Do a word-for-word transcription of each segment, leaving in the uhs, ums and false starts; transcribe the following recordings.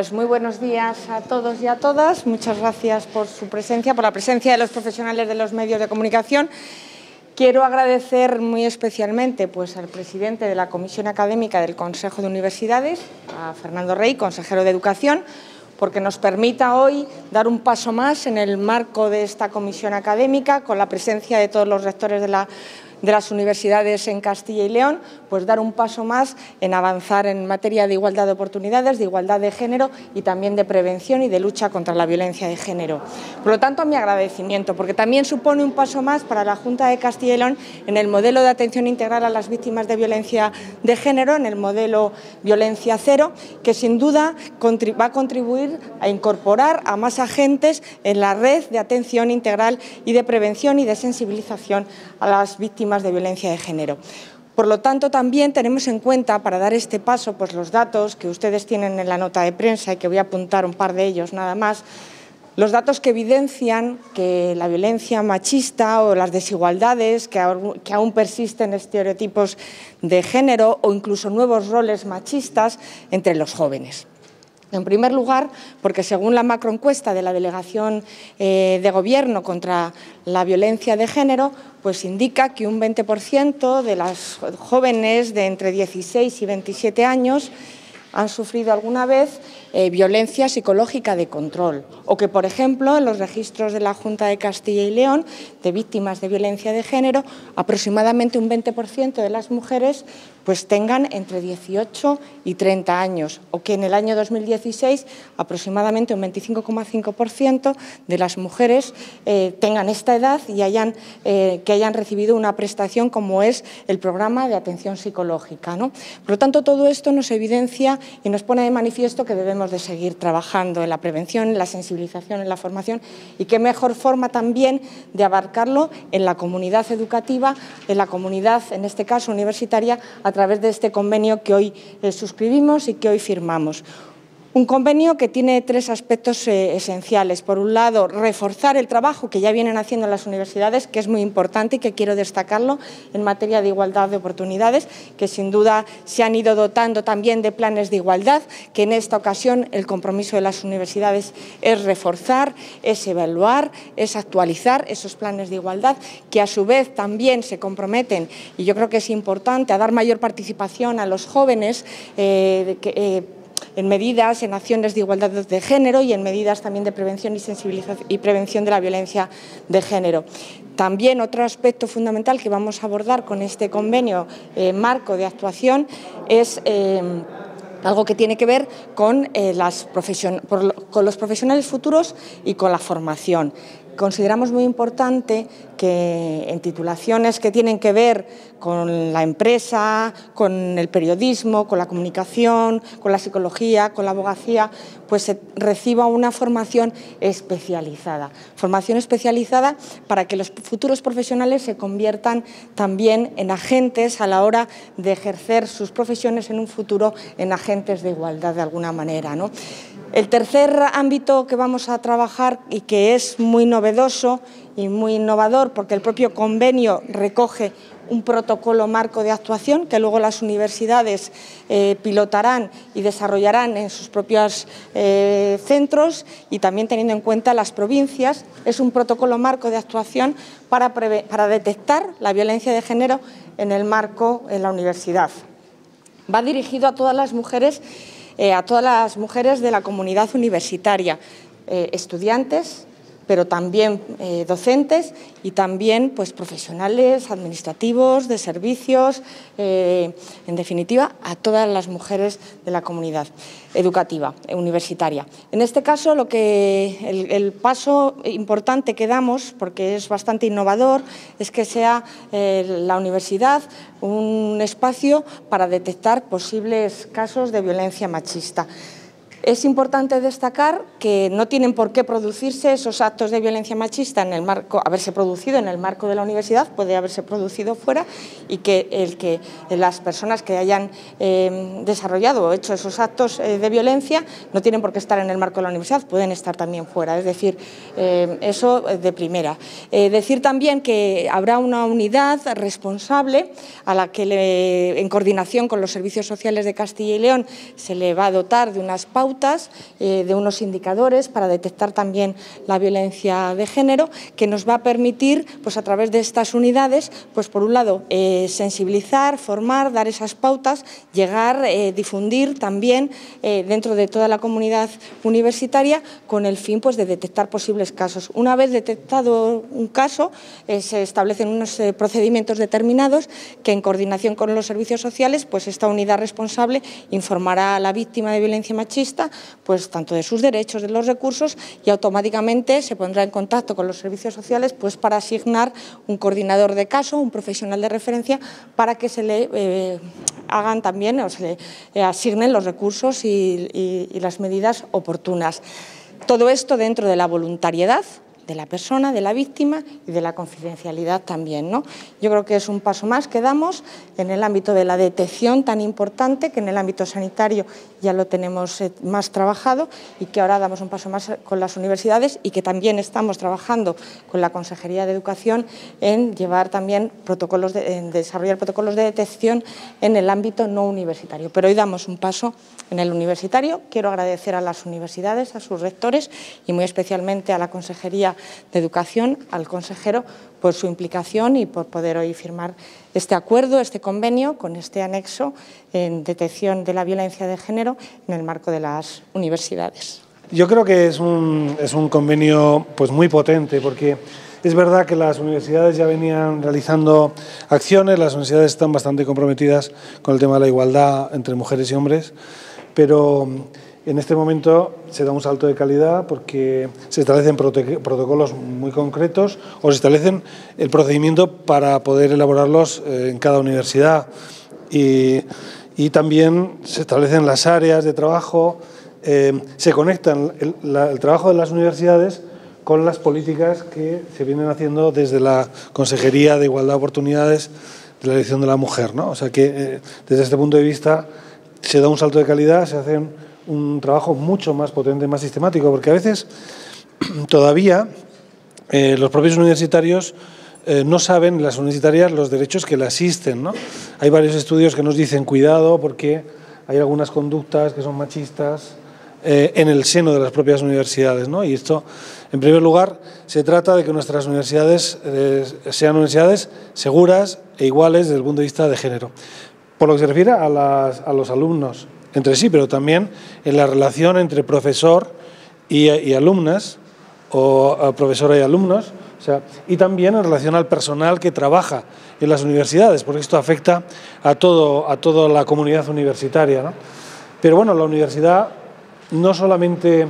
Pues muy buenos días a todos y a todas. Muchas gracias por su presencia, por la presencia de los profesionales de los medios de comunicación. Quiero agradecer muy especialmente pues, al presidente de la Comisión Académica del Consejo de Universidades, a Fernando Rey, consejero de Educación, porque nos permita hoy dar un paso más en el marco de esta Comisión Académica, con la presencia de todos los rectores de la de las universidades en Castilla y León, pues dar un paso más en avanzar en materia de igualdad de oportunidades, de igualdad de género y también de prevención y de lucha contra la violencia de género. Por lo tanto, mi agradecimiento, porque también supone un paso más para la Junta de Castilla y León en el modelo de atención integral a las víctimas de violencia de género, en el modelo Violencia Cero, que sin duda va a contribuir a incorporar a más agentes en la red de atención integral y de prevención y de sensibilización a las víctimas de violencia de género. Por lo tanto, también tenemos en cuenta, para dar este paso, pues los datos que ustedes tienen en la nota de prensa, y que voy a apuntar un par de ellos nada más, los datos que evidencian que la violencia machista o las desigualdades que aún persisten, estereotipos de género o incluso nuevos roles machistas entre los jóvenes. En primer lugar, porque según la macroencuesta de la Delegación eh, de Gobierno contra la Violencia de Género, pues indica que un veinte por ciento de las jóvenes de entre dieciséis y veintisiete años han sufrido alguna vez eh, violencia psicológica de control, o que, por ejemplo, en los registros de la Junta de Castilla y León de víctimas de violencia de género, aproximadamente un veinte por ciento de las mujeres pues tengan entre dieciocho y treinta años, o que en el año dos mil dieciséis aproximadamente un veinticinco coma cinco por ciento de las mujeres eh, tengan esta edad y hayan, eh, que hayan recibido una prestación como es el programa de atención psicológica, ¿no? Por lo tanto, todo esto nos evidencia y nos pone de manifiesto que debemos de seguir trabajando en la prevención, en la sensibilización, en la formación, y qué mejor forma también de abarcarlo en la comunidad educativa, en la comunidad, en este caso universitaria, a través de este convenio que hoy eh, suscribimos y que hoy firmamos. Un convenio que tiene tres aspectos eh, esenciales. Por un lado, reforzar el trabajo que ya vienen haciendo las universidades, que es muy importante y que quiero destacarlo, en materia de igualdad de oportunidades, que sin duda se han ido dotando también de planes de igualdad, que en esta ocasión el compromiso de las universidades es reforzar, es evaluar, es actualizar esos planes de igualdad, que a su vez también se comprometen, y yo creo que es importante, a dar mayor participación a los jóvenes, eh, que, eh, en medidas, en acciones de igualdad de género y en medidas también de prevención y sensibilización y prevención de la violencia de género. También otro aspecto fundamental que vamos a abordar con este convenio eh, marco de actuación es eh, algo que tiene que ver con, eh, las profesion- por, con los profesionales futuros y con la formación. Consideramos muy importante que en titulaciones que tienen que ver con la empresa, con el periodismo, con la comunicación, con la psicología, con la abogacía, pues se reciba una formación especializada. Formación especializada para que los futuros profesionales se conviertan también en agentes a la hora de ejercer sus profesiones en un futuro, en agentes de igualdad de alguna manera, ¿no? El tercer ámbito que vamos a trabajar y que es muy novedoso y muy innovador, porque el propio convenio recoge un protocolo marco de actuación que luego las universidades eh, pilotarán y desarrollarán en sus propios eh, centros, y también teniendo en cuenta las provincias, es un protocolo marco de actuación para, para detectar la violencia de género en el marco en la universidad. Va dirigido a todas las mujeres Eh, a todas las mujeres de la comunidad universitaria, eh, estudiantes, pero también eh, docentes y también pues, profesionales, administrativos, de servicios, eh, en definitiva, a todas las mujeres de la comunidad educativa, eh, universitaria. En este caso, lo que el, el paso importante que damos, porque es bastante innovador, es que sea eh, la universidad un espacio para detectar posibles casos de violencia machista. Es importante destacar que no tienen por qué producirse esos actos de violencia machista en el marco, haberse producido en el marco de la universidad, puede haberse producido fuera, y que, el que las personas que hayan eh, desarrollado o hecho esos actos eh, de violencia no tienen por qué estar en el marco de la universidad, pueden estar también fuera, es decir, eh, eso de primera. Eh, decir también que habrá una unidad responsable a la que le, en coordinación con los servicios sociales de Castilla y León se le va a dotar de unas pautas pautas, eh, de unos indicadores para detectar también la violencia de género, que nos va a permitir, pues a través de estas unidades, pues por un lado eh, sensibilizar, formar, dar esas pautas, llegar, eh, difundir también eh, dentro de toda la comunidad universitaria, con el fin pues de detectar posibles casos. Una vez detectado un caso, eh, se establecen unos eh, procedimientos determinados que, en coordinación con los servicios sociales, pues esta unidad responsable informará a la víctima de violencia machista, pues tanto de sus derechos, de los recursos, y automáticamente se pondrá en contacto con los servicios sociales, pues para asignar un coordinador de caso, un profesional de referencia, para que se le eh, hagan también, o se le eh, asignen los recursos y, y, y las medidas oportunas. Todo esto dentro de la voluntariedad de la persona, de la víctima, y de la confidencialidad también, ¿no? Yo creo que es un paso más que damos en el ámbito de la detección tan importante, que en el ámbito sanitario ya lo tenemos más trabajado, y que ahora damos un paso más con las universidades, y que también estamos trabajando con la Consejería de Educación en llevar también protocolos, de, en desarrollar protocolos de detección en el ámbito no universitario. Pero hoy damos un paso en el universitario. Quiero agradecer a las universidades, a sus rectores, y muy especialmente a la Consejería de Educación, al consejero, por su implicación y por poder hoy firmar este acuerdo, este convenio, con este anexo en detección de la violencia de género en el marco de las universidades. Yo creo que es un, es un convenio pues muy potente, porque es verdad que las universidades ya venían realizando acciones, las universidades están bastante comprometidas con el tema de la igualdad entre mujeres y hombres, pero en este momento se da un salto de calidad, porque se establecen protocolos muy concretos, o se establecen el procedimiento para poder elaborarlos en cada universidad, y, y también se establecen las áreas de trabajo, eh, se conectan el, la, el trabajo de las universidades con las políticas que se vienen haciendo desde la Consejería de Igualdad de Oportunidades de la Dirección de la Mujer, ¿no? O sea que eh, desde este punto de vista se da un salto de calidad, se hacen un trabajo mucho más potente, más sistemático, porque a veces todavía eh, los propios universitarios eh, no saben, las universitarias, los derechos que le asisten, ¿no? Hay varios estudios que nos dicen cuidado, porque hay algunas conductas que son machistas eh, en el seno de las propias universidades, ¿no? Y esto, en primer lugar, se trata de que nuestras universidades eh, sean universidades seguras e iguales desde el punto de vista de género. Por lo que se refiere a, las, a los alumnos entre sí, pero también en la relación entre profesor y, y alumnas, o profesora y alumnos, o sea, y también en relación al personal que trabaja en las universidades, porque esto afecta a, todo, a toda la comunidad universitaria, ¿no? Pero bueno, la universidad no solamente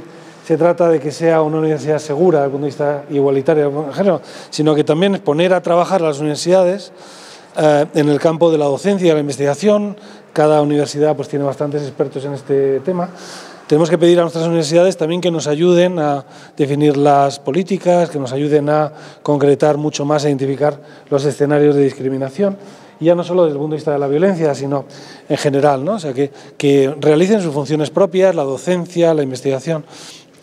se trata de que sea una universidad segura desde el punto de vista igualitario, sino que también es poner a trabajar a las universidades eh, en el campo de la docencia y de la investigación. Cada universidad pues tiene bastantes expertos en este tema. Tenemos que pedir a nuestras universidades también que nos ayuden a definir las políticas, que nos ayuden a concretar mucho más, a identificar los escenarios de discriminación, y ya no solo desde el punto de vista de la violencia, sino en general, ¿no? O sea, que, que realicen sus funciones propias, la docencia, la investigación,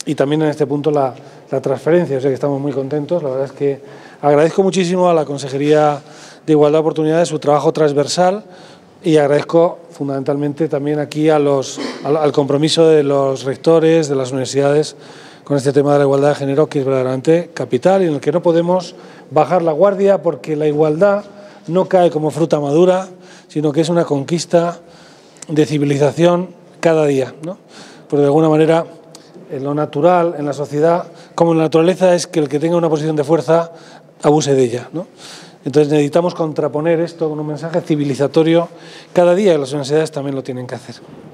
y también en este punto la, la transferencia. O sea que estamos muy contentos. La verdad es que agradezco muchísimo a la Consejería de Igualdad de Oportunidades su trabajo transversal, y agradezco fundamentalmente también aquí a los, al, al compromiso de los rectores de las universidades con este tema de la igualdad de género, que es verdaderamente capital, y en el que no podemos bajar la guardia, porque la igualdad no cae como fruta madura, sino que es una conquista de civilización cada día, ¿no? Porque de alguna manera en lo natural, en la sociedad, como en la naturaleza, es que el que tenga una posición de fuerza abuse de ella, ¿no? Entonces necesitamos contraponer esto con un mensaje civilizatorio cada día, y las universidades también lo tienen que hacer.